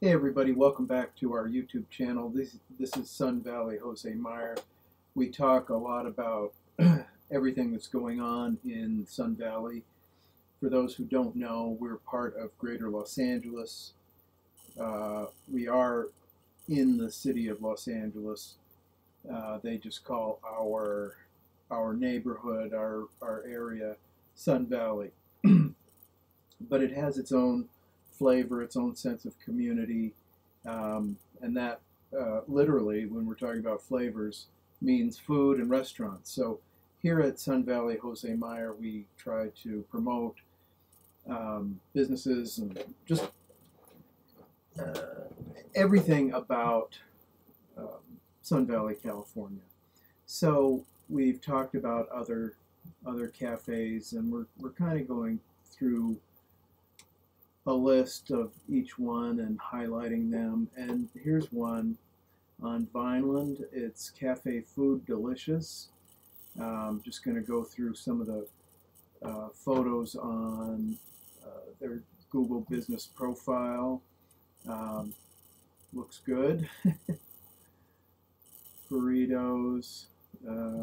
Hey everybody, welcome back to our YouTube channel. This is Sun Valley Jose Mier. We talk a lot about everything that's going on in Sun Valley. For those who don't know, we're part of Greater Los Angeles. We are in the city of Los Angeles. They just call our neighborhood, our area, Sun Valley. But it has its own flavor, its own sense of community, and that literally, when we're talking about flavors, means food and restaurants. So here at Sun Valley Jose Mier, we try to promote businesses and just everything about Sun Valley, California. So we've talked about other cafes, and we're kind of going through a list of each one and highlighting them. And here's one on Vineland. It's Cafe Food Delicious. Just going to go through some of the photos on their Google business profile. Looks good. Burritos,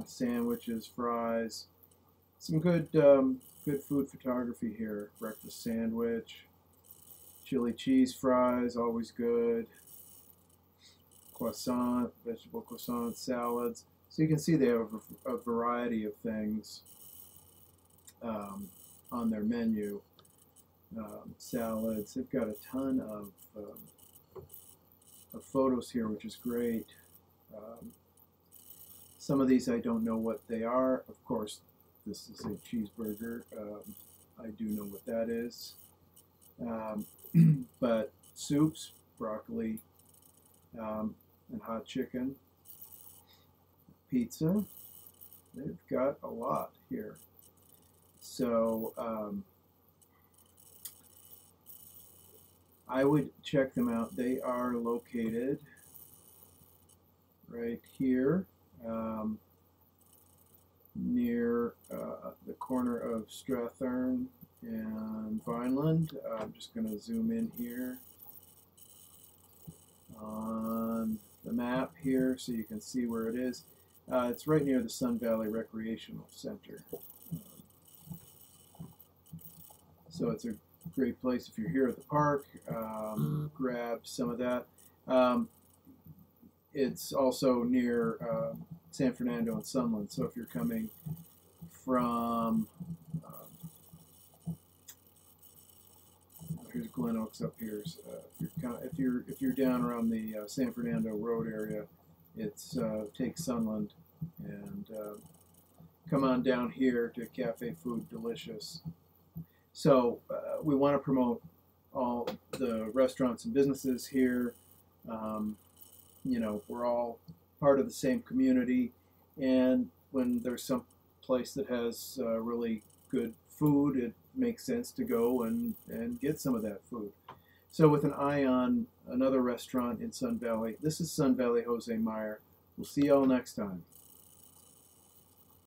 sandwiches, fries. Some good food photography here. Breakfast sandwich. Chili cheese fries, always good. Croissant, vegetable croissant, salads. So you can see they have a variety of things on their menu. Salads, they've got a ton of photos here, which is great. Some of these I don't know what they are. Of course, this is a cheeseburger. I do know what that is. But soups, broccoli, and hot chicken, pizza. They've got a lot here. So I would check them out. They are located right here near the corner of Strathern and Vineland. I'm just going to zoom in here on the map here so you can see where it is. It's right near the Sun Valley Recreational Center. So it's a great place if you're here at the park. Grab some of that. It's also near San Fernando and Sunland. So if you're coming from here's Glen Oaks up here. So, if you're down around the San Fernando Road area, it's take Sunland and come on down here to Cafe Food Delicious. So we want to promote all the restaurants and businesses here. You know, we're all part of the same community, and when there's some place that has really good food, it makes sense to go and get some of that food. So with an eye on another restaurant in Sun Valley, this is Sun Valley Jose Mier. We'll see y'all next time.